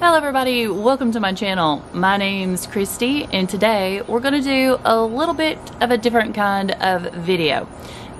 Hello everybody, welcome to my channel. My name's Christy and today we're going to do a little bit of a different kind of video.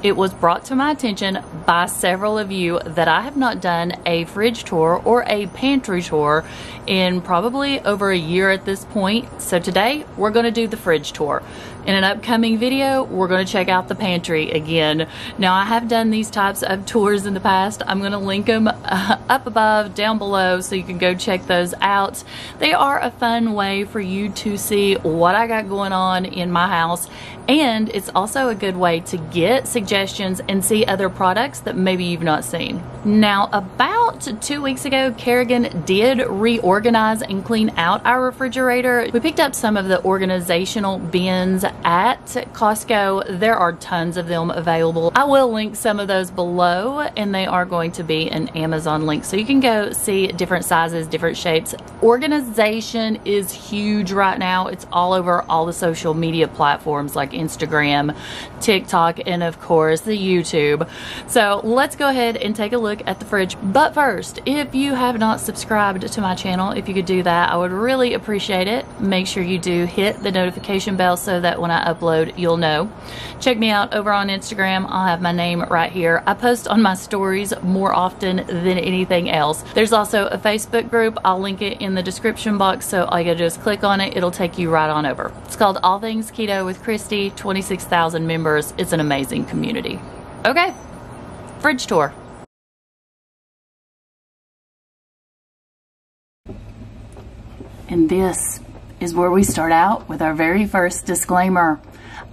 It was brought to my attention by several of you that I have not done a fridge tour or a pantry tour in probably over a year at this point. So today we're going to do the fridge tour. In an upcoming video, we're going to check out the pantry again. Now I have done these types of tours in the past. I'm going to link them up above, down below, so you can go check those out. They are a fun way for you to see what I got going on in my house. And it's also a good way to get suggestions and see other products that maybe you've not seen. Now, about 2 weeks ago, Kerrigan did reorganize and clean out our refrigerator. We picked up some of the organizational bins at Costco. There are tons of them available. I will link some of those below, and they are going to be an Amazon link. So you can go see different sizes, different shapes. Organization is huge right now. It's all over all the social media platforms like Instagram, TikTok, and of course the YouTube. So let's go ahead and take a look at the fridge. But first, if you have not subscribed to my channel, if you could do that, I would really appreciate it. Make sure you do hit the notification bell so that when I upload, you'll know. Check me out over on Instagram. I'll have my name right here. I post on my stories more often than anything else. There's also a Facebook group. I'll link it in the description box. So all you gotta do is click on it. It'll take you right on over. It's called All Things Keto with Christy, 26,000 members. It's an amazing community. Okay, fridge tour. And this is where we start out with our very first disclaimer.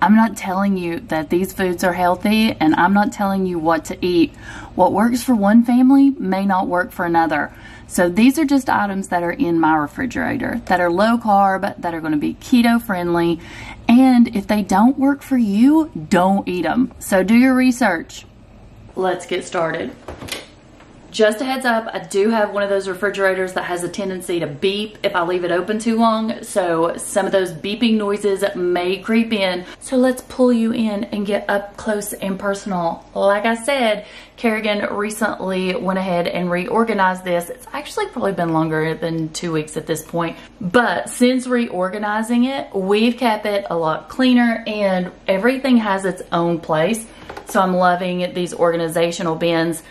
I'm not telling you that these foods are healthy, and I'm not telling you what to eat. What works for one family may not work for another. So these are just items that are in my refrigerator that are low carb, that are going to be keto friendly. And if they don't work for you, don't eat them. So do your research. Let's get started. Just a heads up, I do have one of those refrigerators that has a tendency to beep if I leave it open too long. So some of those beeping noises may creep in. So let's pull you in and get up close and personal. Like I said, Kerrigan recently went ahead and reorganized this. It's actually probably been longer than 2 weeks at this point. But since reorganizing it, we've kept it a lot cleaner and everything has its own place. So I'm loving these organizational bins.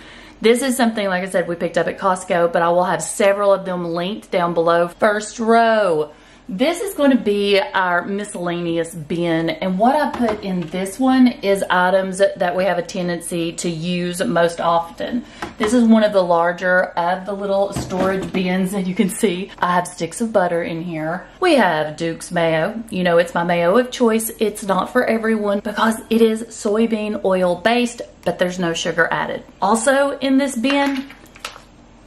This is something, like I said, we picked up at Costco, but I will have several of them linked down below. First row. This is going to be our miscellaneous bin, and what I put in this one is items that we have a tendency to use most often. This is one of the larger of the little storage bins that you can see. I have sticks of butter in here. We have Duke's mayo. You know, it's my mayo of choice. It's not for everyone because it is soybean oil based, but there's no sugar added. Also in this bin,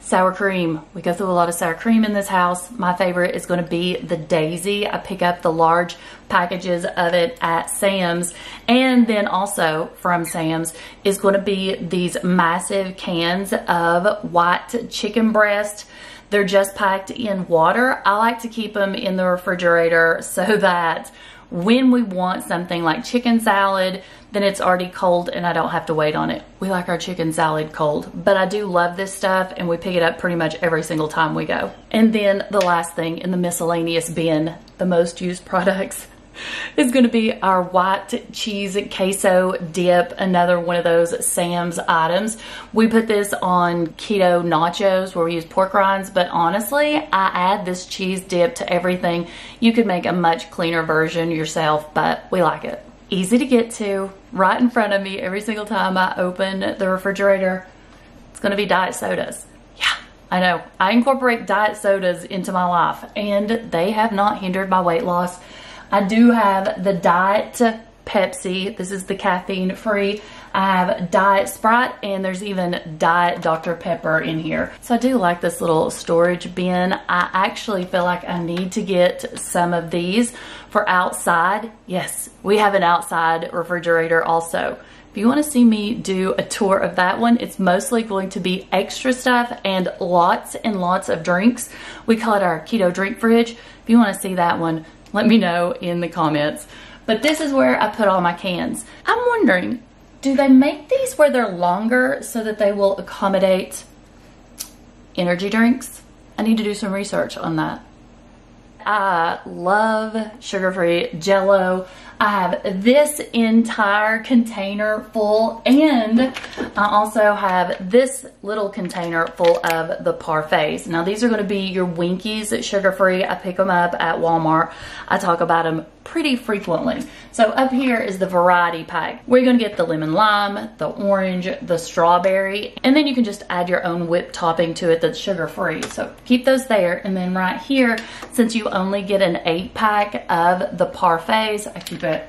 sour cream. We go through a lot of sour cream in this house. My favorite is going to be the Daisy. I pick up the large packages of it at Sam's. And then also from Sam's is going to be these massive cans of white chicken breast. They're just packed in water. I like to keep them in the refrigerator so that when we want something like chicken salad, then it's already cold and I don't have to wait on it. We like our chicken salad cold, but I do love this stuff and we pick it up pretty much every single time we go. And then the last thing in the miscellaneous bin, the most used products, is gonna be our white cheese queso dip, another one of those Sam's items. We put this on keto nachos where we use pork rinds, but honestly, I add this cheese dip to everything. You could make a much cleaner version yourself, but we like it. Easy to get to, right in front of me every single time I open the refrigerator. It's gonna be diet sodas. Yeah, I know, I incorporate diet sodas into my life and they have not hindered my weight loss. I do have the Diet Pepsi. This is the caffeine free. I have Diet Sprite and there's even Diet Dr. Pepper in here. So I do like this little storage bin. I actually feel like I need to get some of these for outside. Yes, we have an outside refrigerator also. If you want to see me do a tour of that one, it's mostly going to be extra stuff and lots of drinks. We call it our keto drink fridge. If you want to see that one, let me know in the comments. But this is where I put all my cans. I'm wondering, do they make these where they're longer so that they will accommodate energy drinks? I need to do some research on that. I love sugar-free Jell-O. I have this entire container full, and I also have this little container full of the parfaits. Now these are going to be your Winkies sugar-free. I pick them up at Walmart. I talk about them pretty frequently. So up here is the variety pack. We're going to get the lemon lime, the orange, the strawberry, and then you can just add your own whipped topping to it that's sugar-free. So keep those there. And then right here, since you only get an 8-pack of the parfaits, I keep it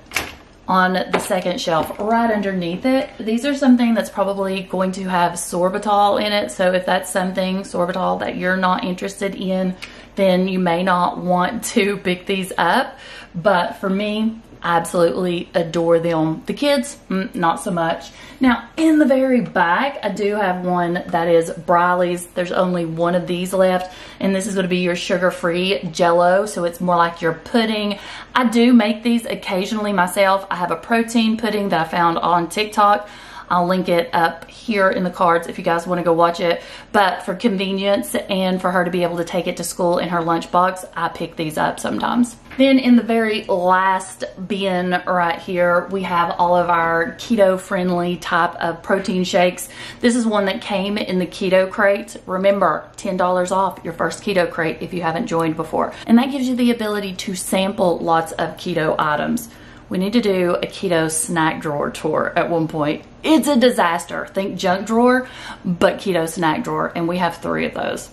on the second shelf right underneath it. These are something that's probably going to have sorbitol in it. So if that's something, sorbitol, that you're not interested in, then you may not want to pick these up. But for me, I absolutely adore them. The kids, not so much. Now in the very back, I do have one that is Briley's. There's only one of these left, and this is going to be your sugar-free Jell-O. So it's more like your pudding. I do make these occasionally myself. I have a protein pudding that I found on TikTok. I'll link it up here in the cards if you guys want to go watch it. But for convenience and for her to be able to take it to school in her lunchbox, I pick these up sometimes. Then in the very last bin right here, we have all of our keto-friendly type of protein shakes. This is one that came in the Keto Krate. Remember, $10 off your first Keto Krate if you haven't joined before. And that gives you the ability to sample lots of keto items. We need to do a keto snack drawer tour at one point. It's a disaster. Think junk drawer, but keto snack drawer, and we have 3 of those.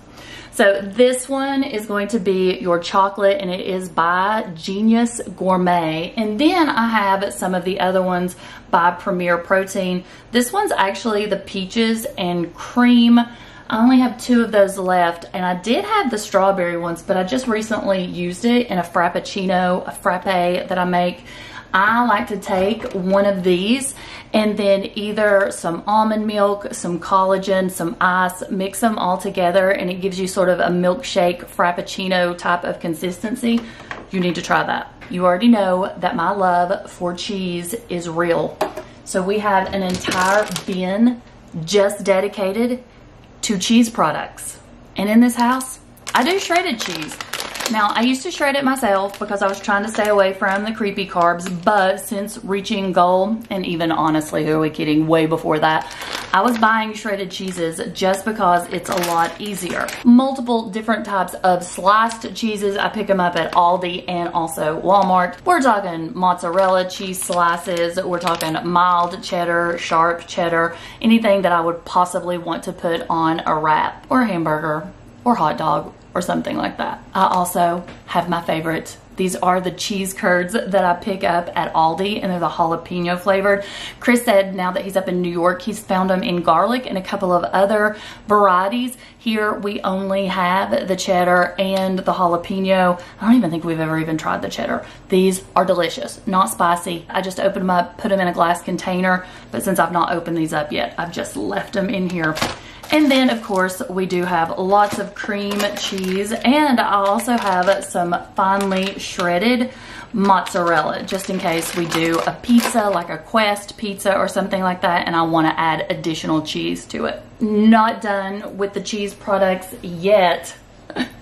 So this one is going to be your chocolate, and it is by Genius Gourmet. And then I have some of the other ones by Premier Protein. This one's actually the peaches and cream. I only have 2 of those left, and I did have the strawberry ones, but I just recently used it in a frappuccino, a frappe that I make. I like to take one of these and then either some almond milk, some collagen, some ice, mix them all together, and it gives you sort of a milkshake frappuccino type of consistency. You need to try that. You already know that my love for cheese is real. So we have an entire bin just dedicated to cheese products. And in this house, I do shredded cheese. Now, I used to shred it myself because I was trying to stay away from the creepy carbs, but since reaching goal, and even honestly, who are we kidding, way before that, I was buying shredded cheeses just because it's a lot easier. Multiple different types of sliced cheeses. I pick them up at Aldi and also Walmart. We're talking mozzarella cheese slices. We're talking mild cheddar, sharp cheddar, anything that I would possibly want to put on a wrap or a hamburger or hot dog or something like that. I also have my favorite. These are the cheese curds that I pick up at Aldi, and they're the jalapeno flavored. Chris said now that he's up in New York, he's found them in garlic and a couple of other varieties. Here we only have the cheddar and the jalapeno. I don't even think we've ever even tried the cheddar. These are delicious, not spicy. I just opened them up, put them in a glass container, but since I've not opened these up yet, I've just left them in here. And then, of course, we do have lots of cream cheese, and I also have some finely shredded mozzarella, just in case we do a pizza, like a Quest pizza or something like that, and I want to add additional cheese to it. Not done with the cheese products yet.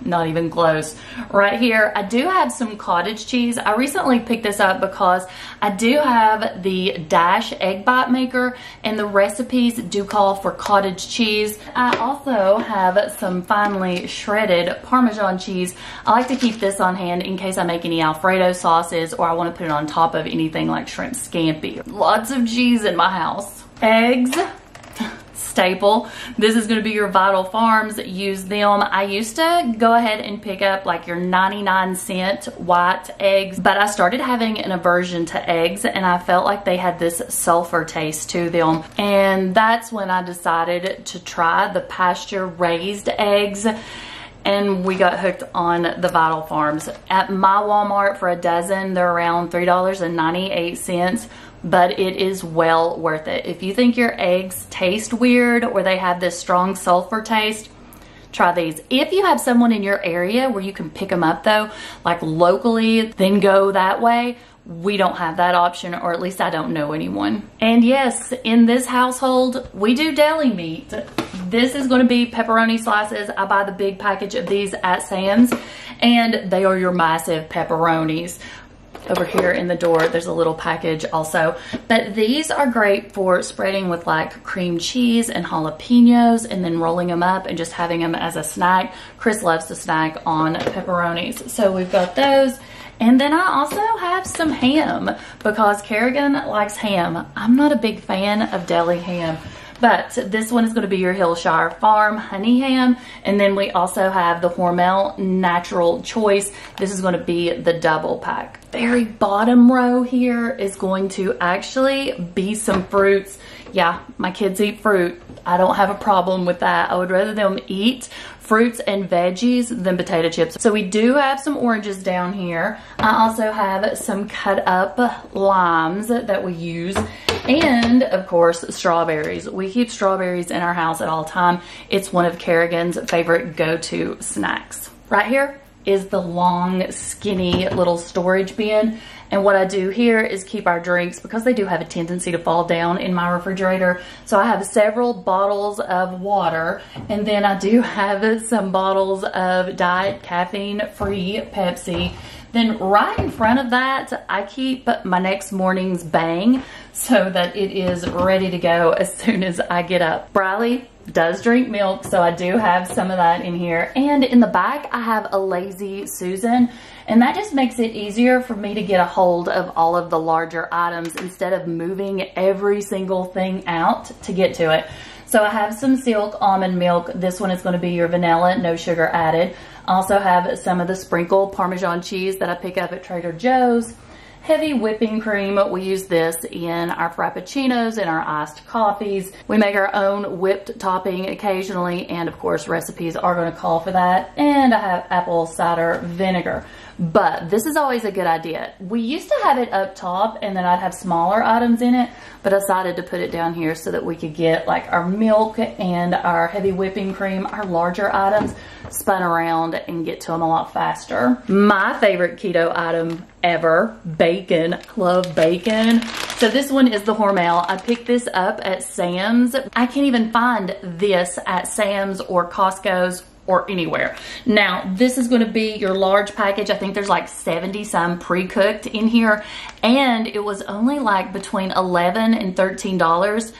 Not even close. Right here, I do have some cottage cheese. I recently picked this up because I do have the Dash egg bite maker, and the recipes do call for cottage cheese. I also have some finely shredded Parmesan cheese. I like to keep this on hand in case I make any Alfredo sauces, or I want to put it on top of anything like shrimp scampi. Lots of cheese in my house. Eggs. Staple. This is going to be your Vital Farms. Use them. I used to go ahead and pick up like your 99-cent white eggs, but I started having an aversion to eggs, and I felt like they had this sulfur taste to them, and that's when I decided to try the pasture-raised eggs. And we got hooked on the Vital Farms. At my Walmart for a dozen, they're around $3.98, but it is well worth it. If you think your eggs taste weird or they have this strong sulfur taste, try these. If you have someone in your area where you can pick them up though, like locally, then go that way. we don't have that option, or at least I don't know anyone. And yes, in this household, we do deli meat. This is going to be pepperoni slices. I buy the big package of these at Sam's, and they are your massive pepperonis. Over here in the door, there's a little package also. But these are great for spreading with like cream cheese and jalapenos and then rolling them up and just having them as a snack. Chris loves to snack on pepperonis. So we've got those. And then I also have some ham because Kerrigan likes ham. I'm not a big fan of deli ham. But this one is going to be your Hillshire Farm honey ham. And then we also have the Hormel Natural Choice. This is going to be the double pack. Very bottom row here is going to actually be some fruits. Yeah, my kids eat fruit. I don't have a problem with that. I would rather them eat fruits and veggies than potato chips. So we do have some oranges down here. I also have some cut up limes that we use, and of course strawberries. We keep strawberries in our house at all time. It's one of Kerrigan's favorite go-to snacks. Right here is the long skinny little storage bin. And what I do here is keep our drinks because they do have a tendency to fall down in my refrigerator. So I have several bottles of water, and then I do have some bottles of diet caffeine-free Pepsi. Then right in front of that, I keep my next morning's Bang so that it is ready to go as soon as I get up. Briley does drink milk, so I do have some of that in here. And in the back, I have a Lazy Susan, and that just makes it easier for me to get a hold of all of the larger items instead of moving every single thing out to get to it. So I have some Silk almond milk. This one is going to be your vanilla, no sugar added. I also have some of the sprinkled Parmesan cheese that I pick up at Trader Joe's. Heavy whipping cream. We use this in our frappuccinos and our iced coffees. We make our own whipped topping occasionally, and of course recipes are going to call for that. And I have apple cider vinegar. But this is always a good idea. We used to have it up top, and then I'd have smaller items in it, but I decided to put it down here so that we could get like our milk and our heavy whipping cream, our larger items, spun around and get to them a lot faster. My favorite keto item ever, bacon. Love bacon. So this one is the Hormel. I picked this up at Sam's. I can't even find this at Sam's or Costco's or anywhere. Now, this is going to be your large package. I think there's like 70 some pre-cooked in here, and it was only like between $11 and $13.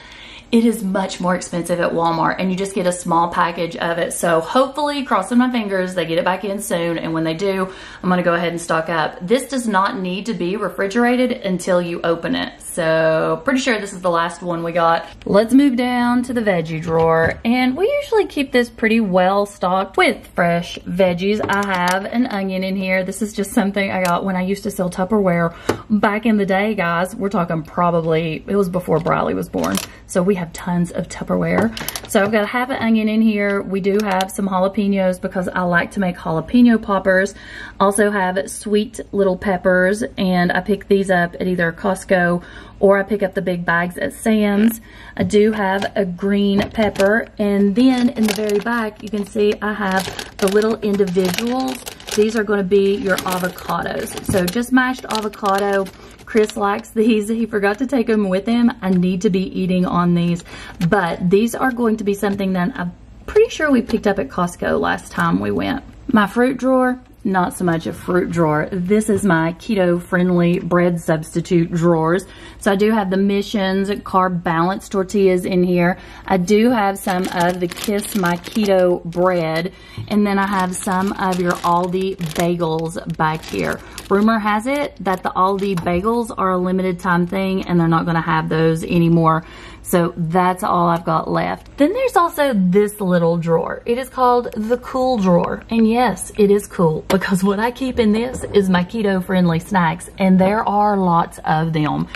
It is much more expensive at Walmart, and you just get a small package of it. So hopefully, crossing my fingers, they get it back in soon, and when they do, I'm going to go ahead and stock up. This does not need to be refrigerated until you open it. So pretty sure this is the last one we got. Let's move down to the veggie drawer, and we usually keep this pretty well stocked with fresh veggies. I have an onion in here. This is just something I got when I used to sell Tupperware back in the day, guys. We're talking probably, it was before Briley was born. So we have tons of Tupperware. So I've got half an onion in here. We do have some jalapenos because I like to make jalapeno poppers. Also have sweet little peppers, and I pick these up at either Costco or I pick up the big bags at Sam's. I do have a green pepper, and then in the very back you can see I have the little individuals. These are going to be your avocados. So just mashed avocado. Chris likes these. He forgot to take them with him. I need to be eating on these, but these are going to be something that I'm pretty sure we picked up at Costco last time we went. My fruit drawer, not so much a fruit drawer. This is my keto-friendly bread substitute drawers. So I do have the Mission's Carb Balance tortillas in here. I do have some of the Kiss My Keto bread. And then I have some of your Aldi bagels back here. Rumor has it that the Aldi bagels are a limited time thing, and they're not going to have those anymore. So that's all I've got left. Then there's also this little drawer. It is called the cool drawer. And yes, it is cool because what I keep in this is my keto-friendly snacks, and there are lots of them.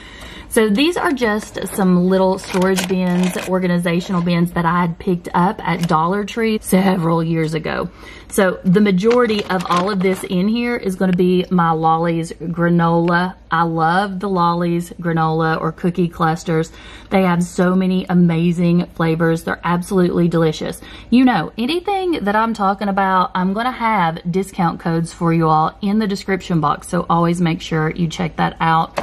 So these are just some little storage bins, organizational bins that I had picked up at Dollar Tree several years ago. So the majority of all of this in here is going to be my Lollis granola. I love the Lollis granola or cookie clusters. They have so many amazing flavors. They're absolutely delicious. You know, anything that I'm talking about, I'm going to have discount codes for you all in the description box. So always make sure you check that out.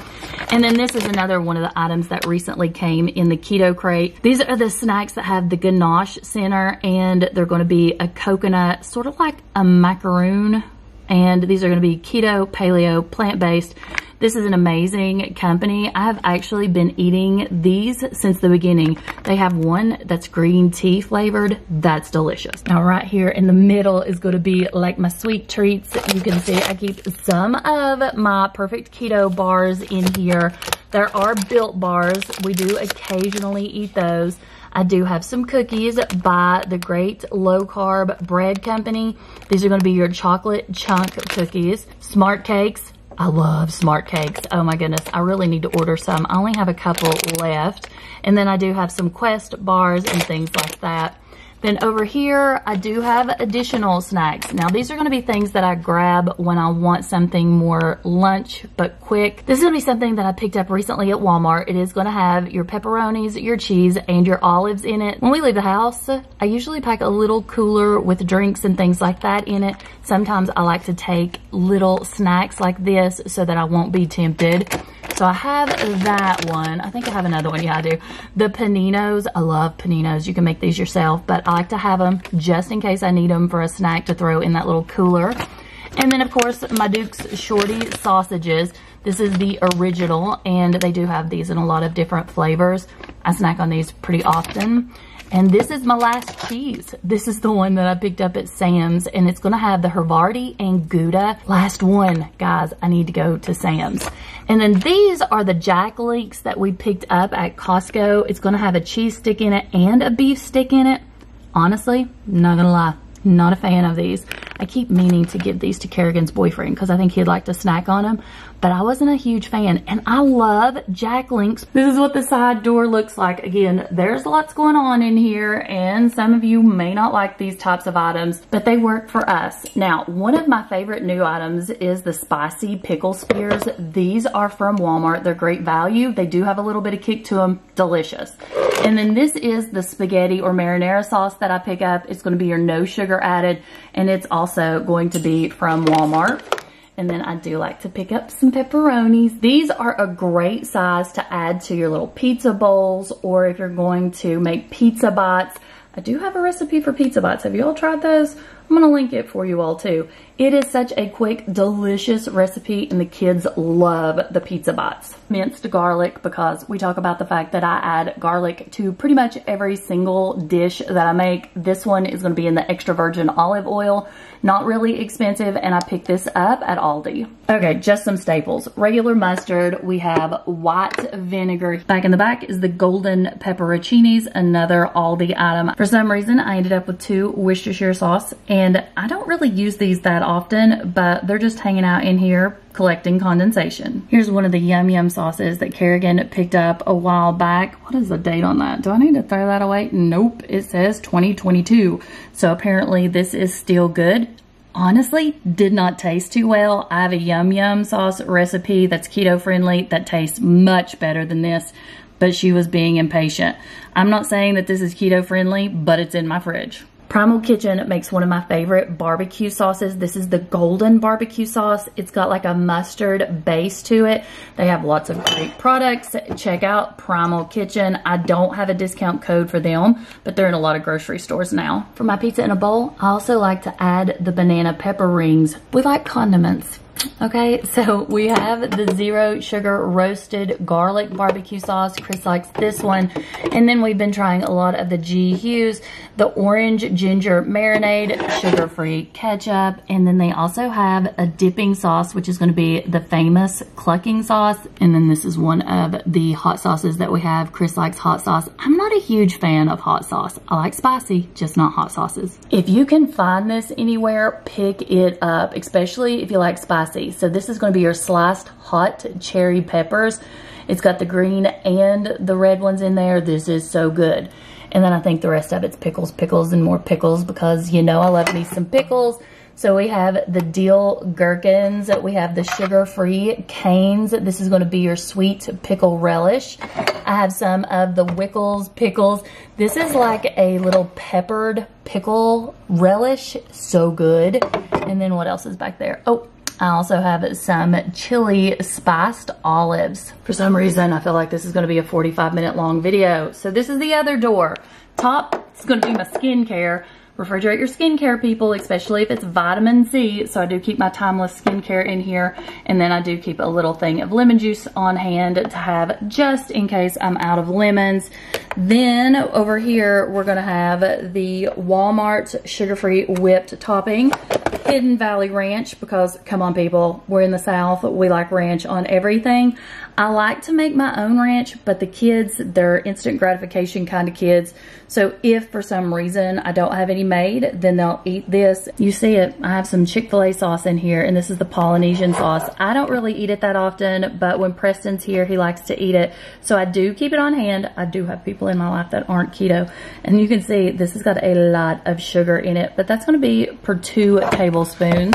And then this is another one of the items that recently came in the Keto Krate. These are the snacks that have the ganache center, and they're going to be a coconut, sort of like a macaroon. And these are going to be keto, paleo, plant-based. This is an amazing company. I have actually been eating these since the beginning. They have one that's green tea flavored. That's delicious. Now right here in the middle is going to be like my sweet treats. You can see I keep some of my Perfect Keto bars in here. There are Built bars. We do occasionally eat those. I do have some cookies by the Great Low Carb Bread Company. These are going to be your chocolate chunk cookies. Smart Cakes. I love Smart Cakes. Oh my goodness. I really need to order some. I only have a couple left. And then I do have some Quest bars and things like that. Then over here, I do have additional snacks. Now, these are going to be things that I grab when I want something more lunch, but quick. This is going to be something that I picked up recently at Walmart. It is going to have your pepperonis, your cheese, and your olives in it. When we leave the house, I usually pack a little cooler with drinks and things like that in it. Sometimes I like to take little snacks like this so that I won't be tempted. So I have that one. I think I have another one. Yeah, I do. The paninos. I love paninos. You can make these yourself, but I like to have them just in case I need them for a snack to throw in that little cooler. And then, of course, my Duke's Shorty sausages. This is the original, and they do have these in a lot of different flavors. I snack on these pretty often. And this is my last cheese. This is the one that I picked up at Sam's, and it's gonna have the Havarti and Gouda. Last one, guys, I need to go to Sam's. And then these are the Jack Links that we picked up at Costco. It's gonna have a cheese stick in it and a beef stick in it. Honestly, not gonna lie, not a fan of these. I keep meaning to give these to Kerrigan's boyfriend because I think he'd like to snack on them, but I wasn't a huge fan, and I love Jack Links. This is what the side door looks like. Again, there's lots going on in here, and some of you may not like these types of items, but they work for us. Now, one of my favorite new items is the spicy pickle spears. These are from Walmart. They're great value. They do have a little bit of kick to them. Delicious. And then this is the spaghetti or marinara sauce that I pick up. It's going to be your no sugar added, and it's also going to be from Walmart. And then I do like to pick up some pepperonis. These are a great size to add to your little pizza bowls, or if you're going to make pizza bites. I do have a recipe for pizza bites. Have you all tried those? I'm gonna link it for you all too. It is such a quick, delicious recipe, and the kids love the pizza bites. Minced garlic, because we talk about the fact that I add garlic to pretty much every single dish that I make. This one is gonna be in the extra virgin olive oil. Not really expensive, and I picked this up at Aldi. Okay, just some staples. Regular mustard, we have white vinegar. Back in the back is the golden pepperoncinis, another Aldi item. For some reason, I ended up with two Worcestershire sauce, and I don't really use these that often, but they're just hanging out in here collecting condensation. Here's one of the yum yum sauces that Kerrigan picked up a while back. What is the date on that? Do I need to throw that away? Nope, it says 2022. So apparently this is still good. Honestly, did not taste too well. I have a yum yum sauce recipe that's keto friendly that tastes much better than this, but she was being impatient. I'm not saying that this is keto friendly, but it's in my fridge. Primal Kitchen makes one of my favorite barbecue sauces. This is the golden barbecue sauce. It's got like a mustard base to it. They have lots of great products. Check out Primal Kitchen. I don't have a discount code for them, but they're in a lot of grocery stores now. For my pizza in a bowl, I also like to add the banana pepper rings. We like condiments. Okay, so we have the zero sugar roasted garlic barbecue sauce. Chris likes this one. And then we've been trying a lot of the G Hughes, the orange ginger marinade, sugar-free ketchup, and then they also have a dipping sauce, which is going to be the famous clucking sauce. And then this is one of the hot sauces that we have. Chris likes hot sauce. I'm not a huge fan of hot sauce. I like spicy, just not hot sauces. If you can find this anywhere, pick it up, especially if you like spicy. So this is going to be your sliced hot cherry peppers. It's got the green and the red ones in there. This is so good. And then I think the rest of it's pickles, pickles, and more pickles because, you know, I love me some pickles. So we have the dill gherkins. We have the sugar-free canes. This is going to be your sweet pickle relish. I have some of the Wickles pickles. This is like a little peppered pickle relish. So good. And then what else is back there? Oh, I also have some chili spiced olives. For some reason, I feel like this is going to be a 45-minute long video. So this is the other door. Top, it's going to be my skincare. Refrigerate your skincare, people, especially if it's vitamin C. So I do keep my Timeless skincare in here, and then I do keep a little thing of lemon juice on hand to have just in case I'm out of lemons. Then over here, we're gonna have the Walmart sugar-free whipped topping, Hidden Valley Ranch, because come on, people, we're in the South, we like ranch on everything. I like to make my own ranch, but the kids, they're instant gratification kind of kids. So if for some reason I don't have any made, then they'll eat this. You see it, I have some Chick-fil-A sauce in here, and this is the Polynesian sauce. I don't really eat it that often, but when Preston's here, he likes to eat it. So I do keep it on hand. I do have people in my life that aren't keto. And you can see this has got a lot of sugar in it, but that's gonna be per 2 tablespoons.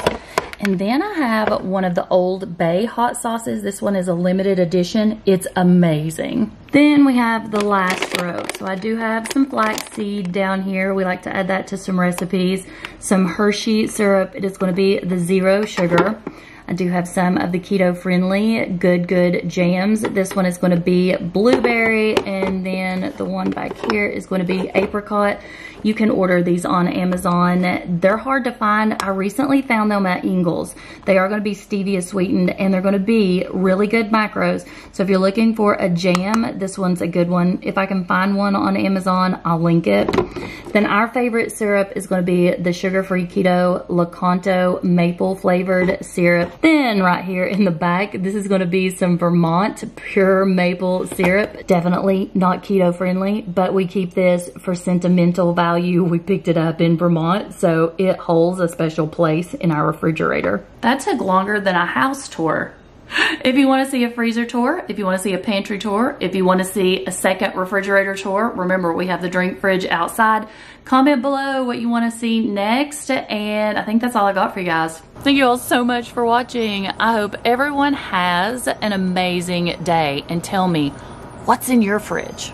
And then I have one of the Old Bay hot sauces. This one is a limited edition. It's amazing. Then we have the last row. So I do have some flaxseed down here. We like to add that to some recipes. Some Hershey syrup. It is going to be the zero sugar. I do have some of the keto-friendly Good jams. This one is going to be blueberry, and then the one back here is going to be apricot. You can order these on Amazon. They're hard to find. I recently found them at Ingles. They are going to be stevia sweetened, and they're going to be really good macros. So if you're looking for a jam, this one's a good one. If I can find one on Amazon, I'll link it. Then our favorite syrup is going to be the sugar-free keto Locanto maple flavored syrup. Then right here in the back, this is going to be some Vermont pure maple syrup. Definitely not keto friendly, but we keep this for sentimental value. We picked it up in Vermont, so it holds a special place in our refrigerator. That took longer than a house tour. If you want to see a freezer tour, if you want to see a pantry tour, if you want to see a second refrigerator tour, remember we have the drink fridge outside. Comment below what you want to see next, and I think that's all I got for you guys. Thank you all so much for watching. I hope everyone has an amazing day, and tell me what's in your fridge.